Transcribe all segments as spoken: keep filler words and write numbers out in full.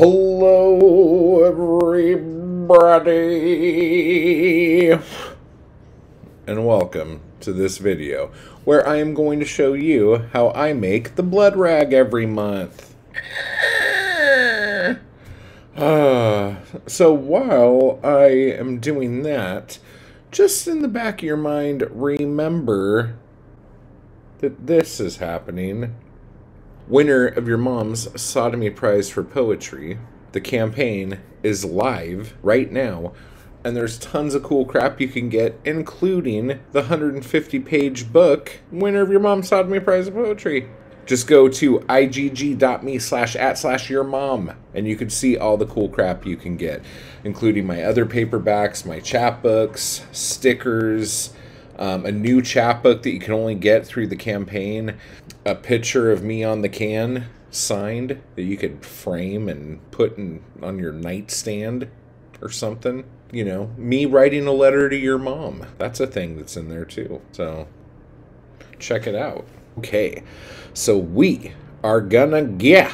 Hello, everybody, and welcome to this video, where I am going to show you how I make the blood rag every month. Uh, so while I am doing that, just in the back of your mind, remember that this is happening. Winner of your mom's sodomy prize for poetry. The campaign is live right now, and there's tons of cool crap you can get, including the one hundred fifty page book, Winner of Your Mom's Sodomy Prize for Poetry. Just go to igg.me slash at slash your mom, and you can see all the cool crap you can get, including my other paperbacks, my chapbooks, stickers, Um, a new chapbook that you can only get through the campaign, a picture of me on the can signed that you could frame and put in on your nightstand or something. You know, me writing a letter to your mom. That's a thing that's in there too. So check it out. Okay, so we are gonna get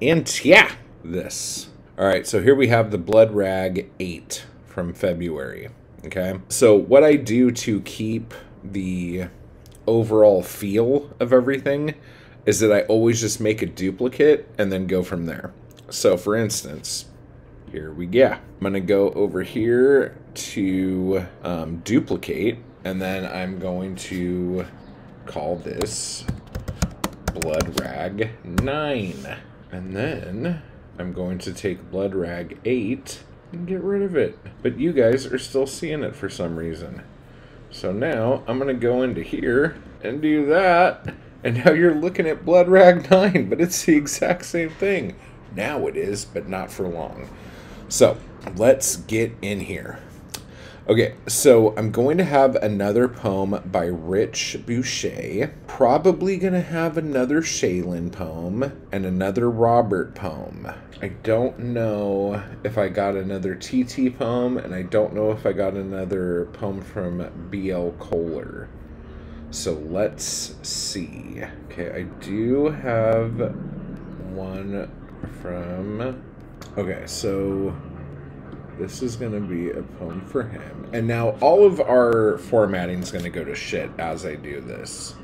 into this. All right, so here we have the Blood Rag eight from February. Okay, so what I do to keep the overall feel of everything is that I always just make a duplicate and then go from there. So for instance, here we go. I'm going to go over here to um, duplicate, and then I'm going to call this Blood Rag nine. And then I'm going to take Blood Rag eight and get rid of it. But you guys are still seeing it for some reason. So now I'm gonna go into here and do that, and now you're looking at Blood Rag nine, but it's the exact same thing. Now it is, but not for long. So let's get in here. Okay, so I'm going to have another poem by Rich Boucher. Probably going to have another Shaylin poem and another Robert poem. I don't know if I got another T T poem, and I don't know if I got another poem from B L Kohler. So let's see. Okay, I do have one from... Okay, so... this is going to be a poem for him. And now all of our formatting is going to go to shit as I do this.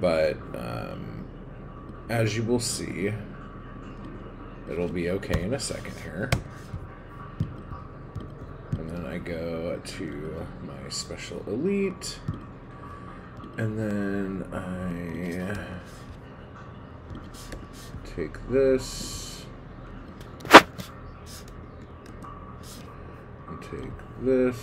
But um, as you will see, it'll be okay in a second here. And then I go to my special elite. And then I take this. Take this,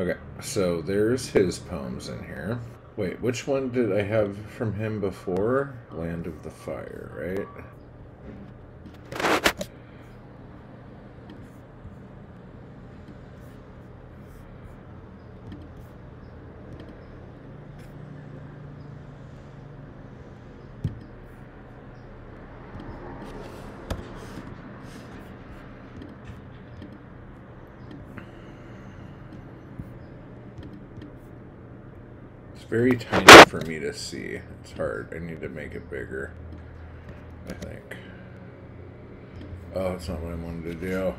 okay, so there's his poems in here. Wait, which one did I have from him before? Land of the Fire, right? Very tiny for me to see. It's hard. I need to make it bigger, I think. Oh, that's not what I wanted to do.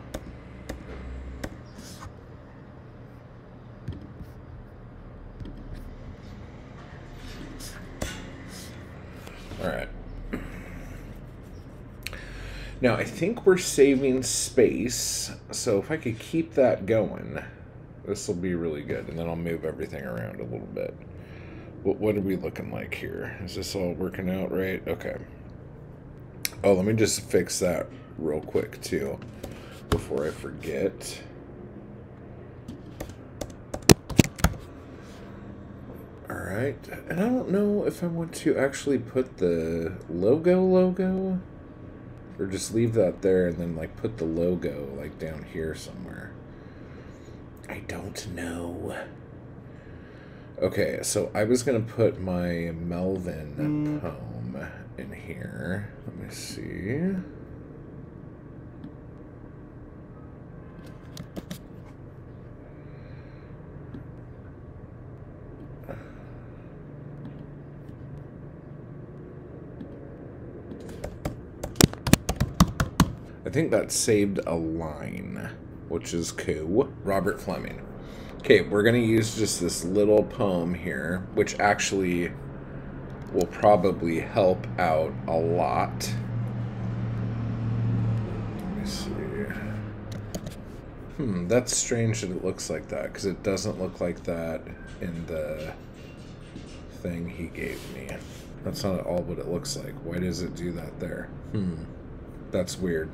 Alright. Now, I think we're saving space, so if I could keep that going, this will be really good, and then I'll move everything around a little bit. What are we looking like here? Is this all working out right? Okay. Oh, let me just fix that real quick, too, before I forget. Alright. And I don't know if I want to actually put the logo logo, or just leave that there and then, like, put the logo, like, down here somewhere. I don't know. Okay, so I was going to put my Melvin mm. poem in here. Let me see. I think that saved a line, which is cool. Robert Fleming. Okay, we're going to use just this little poem here, which actually will probably help out a lot. Let me see. Hmm, that's strange that it looks like that, because it doesn't look like that in the thing he gave me. That's not at all what it looks like. Why does it do that there? Hmm. That's weird.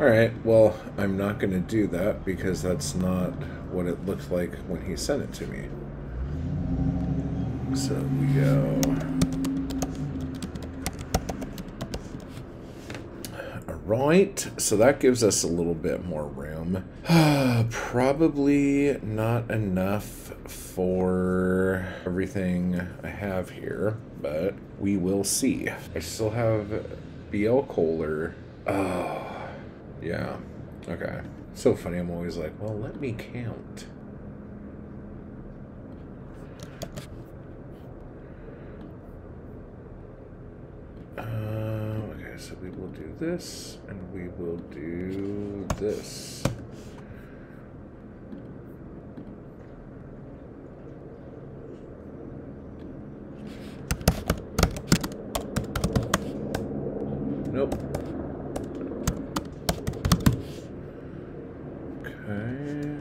Alright, well, I'm not going to do that because that's not what it looked like when he sent it to me. So we go alright, so that gives us a little bit more room. Probably not enough for everything I have here, but we will see. I still have B L Kohler. Oh, yeah. Okay. So funny, I'm always like, well, let me count. So we will do this, and we will do this. Nope. Okay.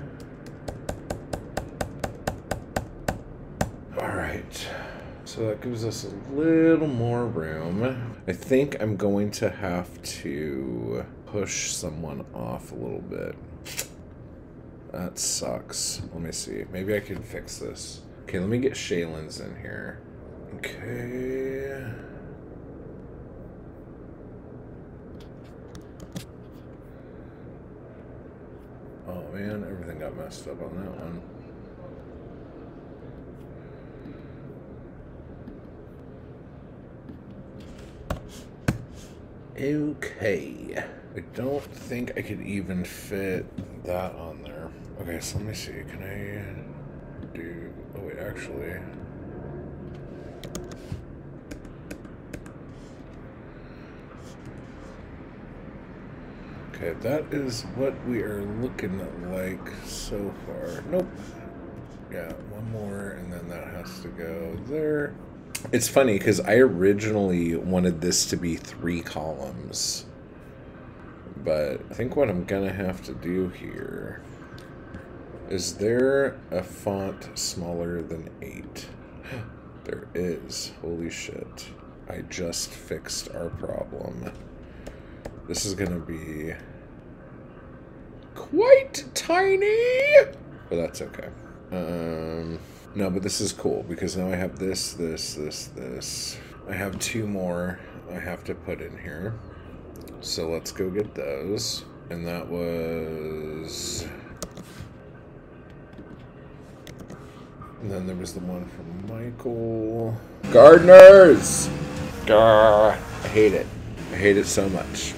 All right. So that gives us a little more room. I think I'm going to have to push someone off a little bit. That sucks. Let me see. Maybe I can fix this. Okay, let me get Shaylin's in here. Okay. Oh man, everything got messed up on that one. Okay, I don't think I could even fit that on there. Okay, so let me see, can I do, oh wait, actually. Okay, that is what we are looking like so far. Nope. Yeah, one more, and then that has to go there. It's funny because I originally wanted this to be three columns, but I think what I'm gonna have to do here is there a font smaller than eight? There is. Holy shit. I just fixed our problem. This is gonna be quite tiny, but that's okay. Um... No, but this is cool, because now I have this, this, this, this. I have two more I have to put in here. So let's go get those. And that was... And then there was the one from Michael. Gardeners! Grr, I hate it. I hate it so much.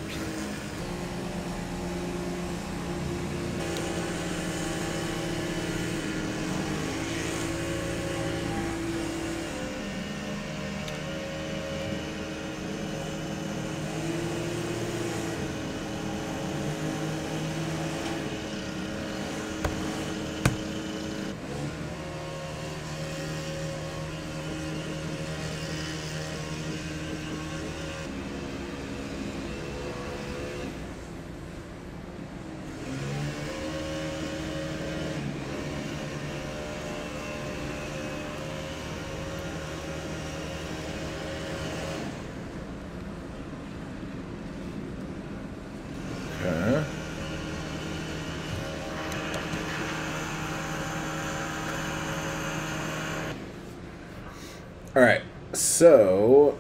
Alright, so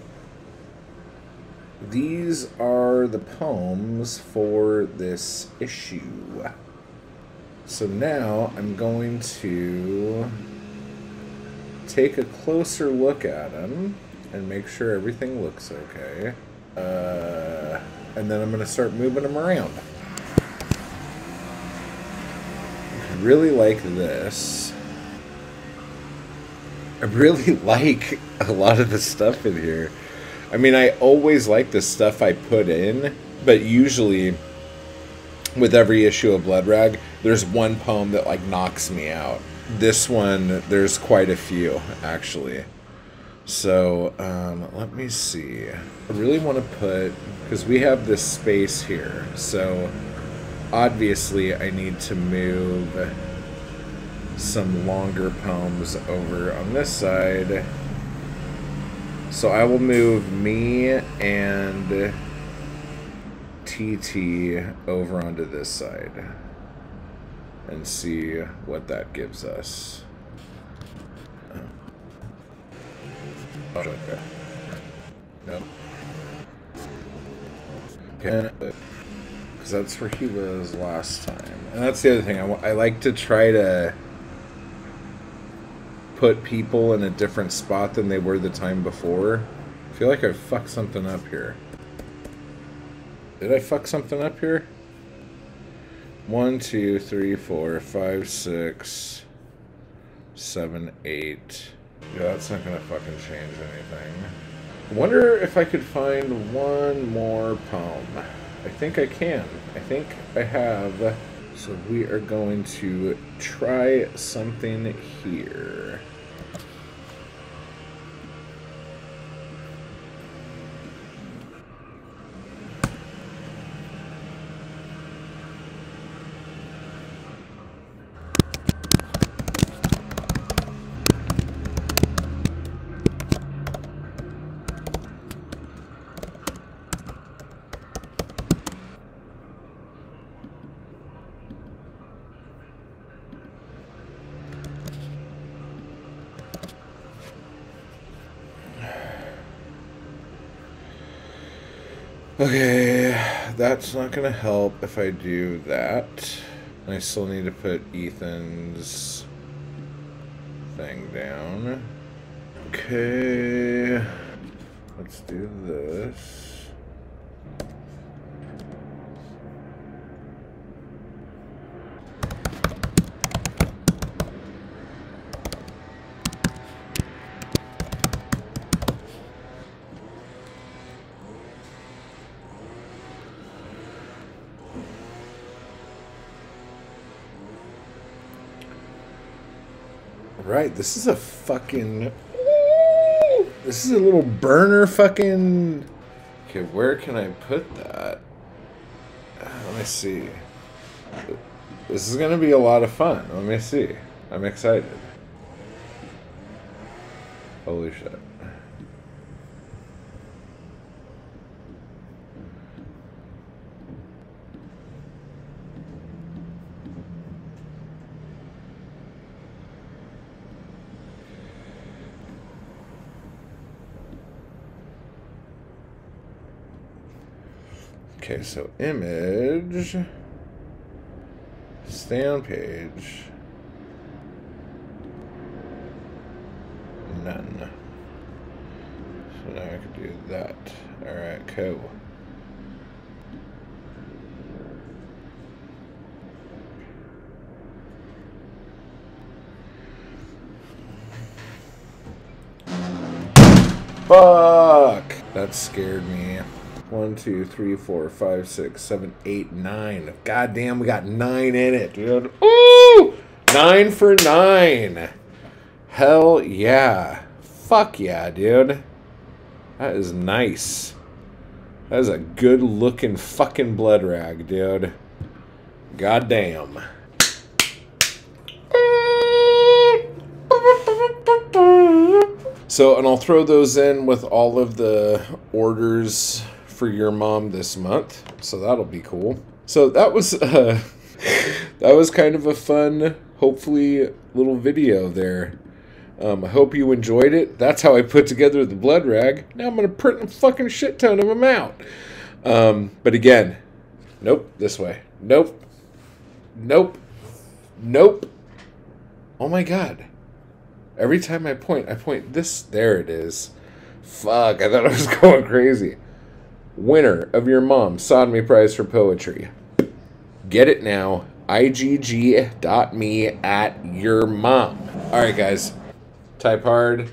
these are the poems for this issue. So now I'm going to take a closer look at them and make sure everything looks okay. Uh, and then I'm going to start moving them around. I really like this. I really like a lot of the stuff in here. I mean, I always like the stuff I put in, but usually with every issue of Blood Rag, there's one poem that like knocks me out. This one, there's quite a few, actually. So, um, let me see. I really want to put, because we have this space here, so obviously I need to move some longer poems over on this side. So I will move me and T T over onto this side and see what that gives us. Oh, okay. No. Okay. Because that's where he was last time. And that's the other thing. I, I like to try to put people in a different spot than they were the time before. I feel like I fucked something up here. Did I fuck something up here? One, two, three, four, five, six, seven, eight. Yeah, that's not gonna fucking change anything. I wonder if I could find one more poem. I think I can. I think I have. So we are going to try something here. Okay, that's not gonna help if I do that. And I still need to put Ethan's thing down. Okay, let's do this. Right, this is a fucking... This is a little burner fucking... Okay, where can I put that? Let me see. This is going to be a lot of fun. Let me see. I'm excited. Holy shit. Okay, so image, stay on page, none. So now I can do that. All right, cool. Fuck! That scared me. One, two, three, four, five, six, seven, eight, nine. God damn, we got nine in it, dude. Ooh! Nine for nine. Hell yeah. Fuck yeah, dude. That is nice. That is a good looking fucking Blood Rag, dude. God damn. So, and I'll throw those in with all of the orders for your mom this month, so that'll be cool. So that was uh, that was kind of a fun, hopefully, little video there. Um, I hope you enjoyed it. That's how I put together the Blood Rag. Now I'm gonna print a fucking shit ton of them out. Um, but again, nope, this way. Nope. Nope. Nope. Oh my god. Every time I point, I point this. There it is. Fuck, I thought I was going crazy. Winner of your mom sodomy prize for poetry. Get it now. I G G dot me at your mom. All right, guys. Type hard.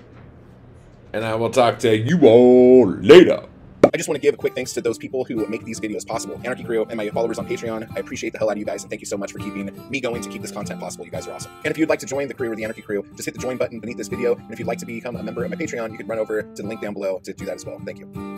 And I will talk to you all later. Bye. I just want to give a quick thanks to those people who make these videos possible. Anarchy Crew and my followers on Patreon, I appreciate the hell out of you guys, and thank you so much for keeping me going to keep this content possible. You guys are awesome. And if you'd like to join the crew or the Anarchy Crew, just hit the join button beneath this video, and if you'd like to become a member of my Patreon, you can run over to the link down below to do that as well. Thank you.